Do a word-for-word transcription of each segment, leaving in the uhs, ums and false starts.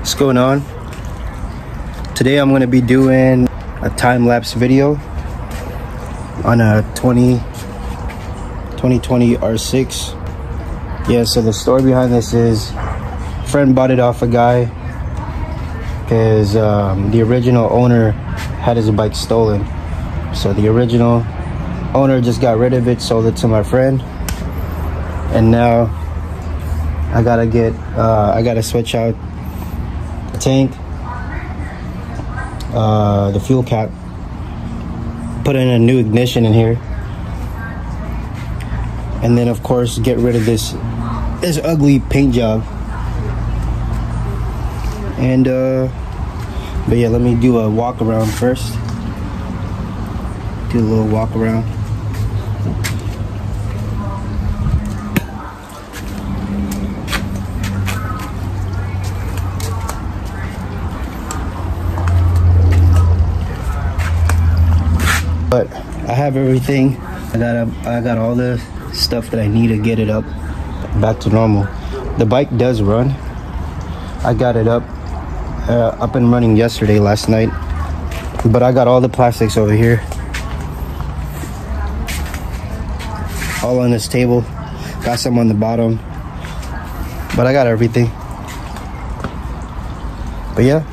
What's going on? Today I'm going to be doing a time-lapse video on a twenty twenty R six. Yeah, so the story behind this is a friend bought it off a guy because um, the original owner had his bike stolen. So the original owner just got rid of it, sold it to my friend, and now I gotta get uh, I gotta switch out the tank, uh, the fuel cap, put in a new ignition in here, and then of course get rid of this this ugly paint job. And uh, but yeah, let me do a walk around first. Do a little walk around. But I have everything. I got a, I got all the stuff that I need to get it up back to normal. The bike does run. I got it up uh, up and running yesterday, last night. But I got all the plastics over here, all on this table. Got some on the bottom, but I got everything. But yeah.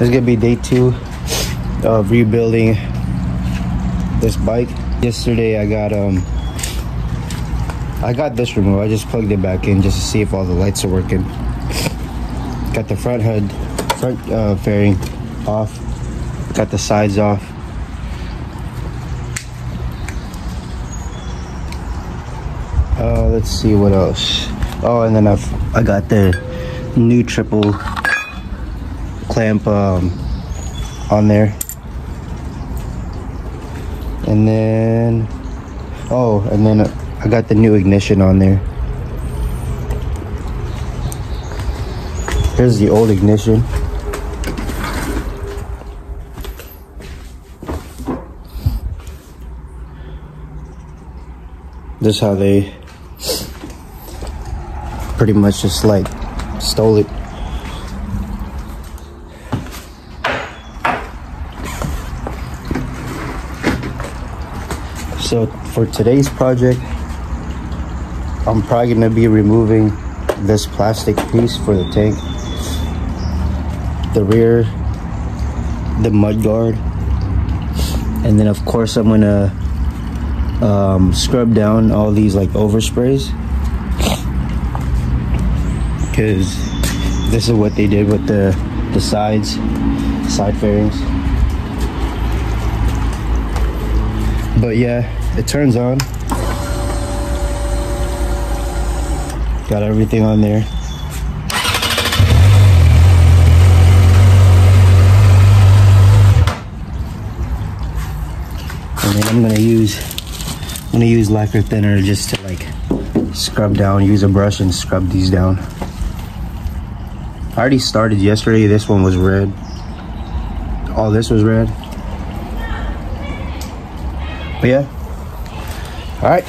This is gonna be day two of rebuilding this bike. Yesterday I got um I got this removed. I just plugged it back in just to see if all the lights are working. Got the front hood, front uh, fairing off. Got the sides off. Uh, let's see what else. Oh, and then I've I got the new triple clamp um, on there. And then oh and then I got the new ignition on there. Here's the old ignition. This is how they pretty much just like stole it. So for today's project, I'm probably gonna be removing this plastic piece for the tank, the rear, the mud guard, and then of course I'm gonna um, scrub down all these like oversprays, because this is what they did with the the sides, side fairings. But yeah, it turns on. Got everything on there. And then I'm gonna use I'm gonna use lacquer thinner just to like scrub down, use a brush and scrub these down. I already started yesterday. This one was red. All this was red. But yeah. All right.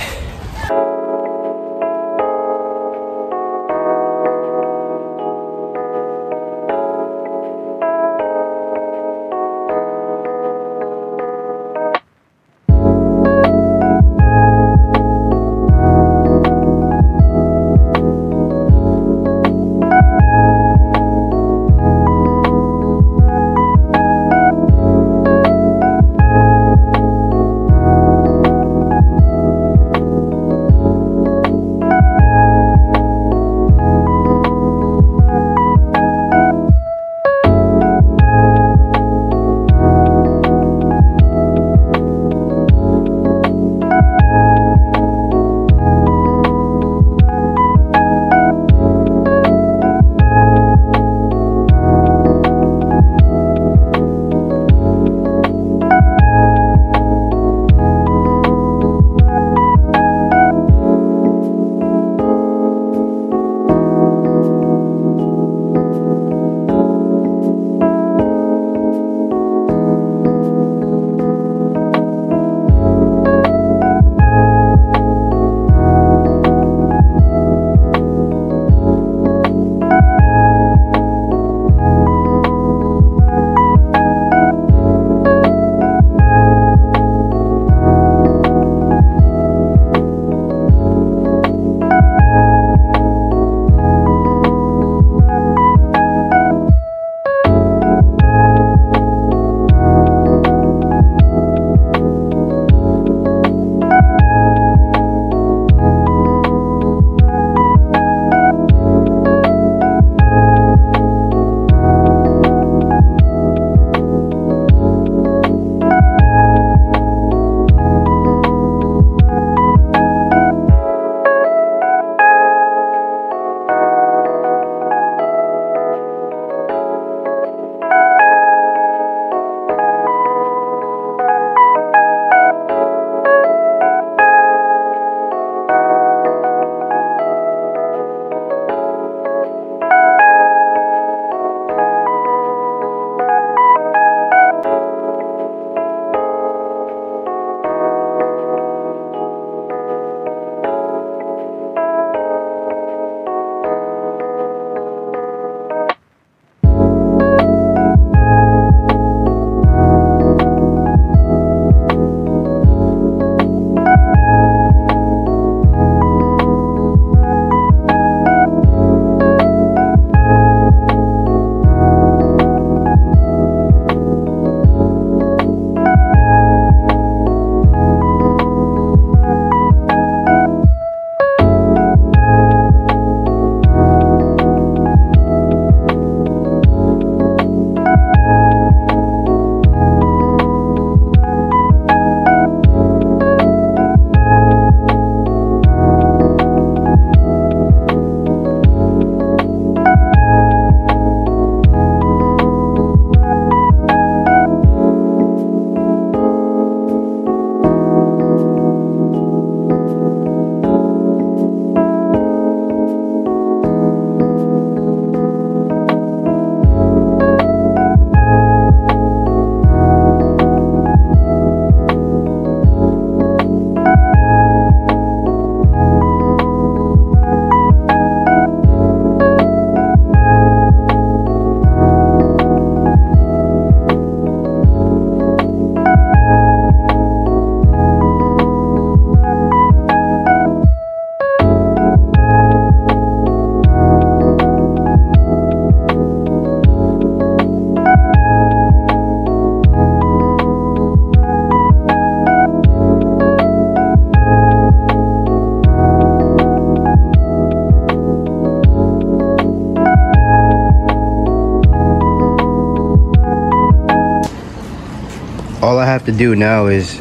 All I have to do now is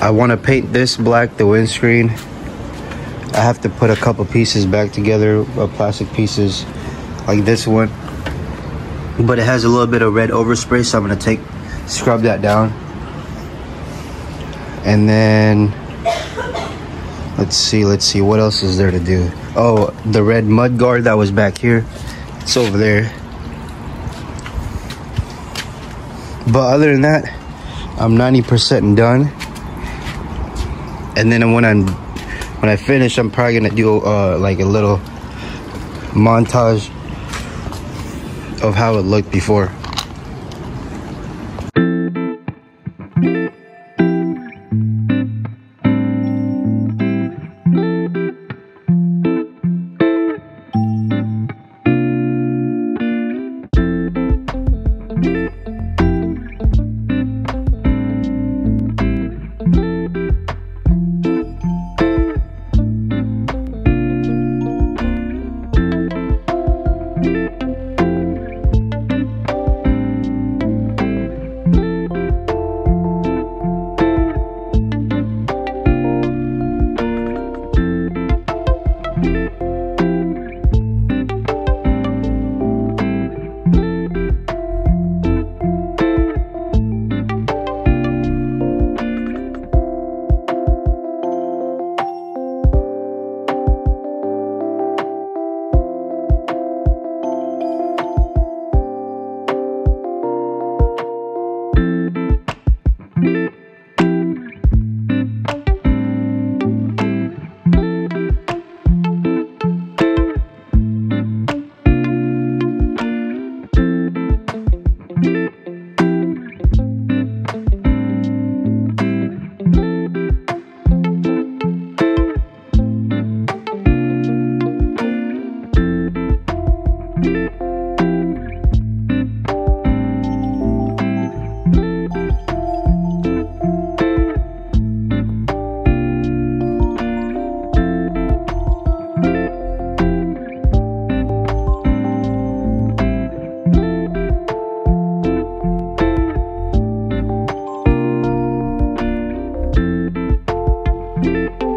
I want to paint this black, the windscreen. I have to put a couple pieces back together, uh, plastic pieces like this one. But it has a little bit of red overspray, so I'm going to take, scrub that down. And then Let's see, let's see. What else is there to do? Oh, the red mud guard that was back here. It's over there. But other than that, I'm ninety percent done. And then when I'm when I finish, I'm probably gonna do uh, like a little montage of how it looked before. Thank you.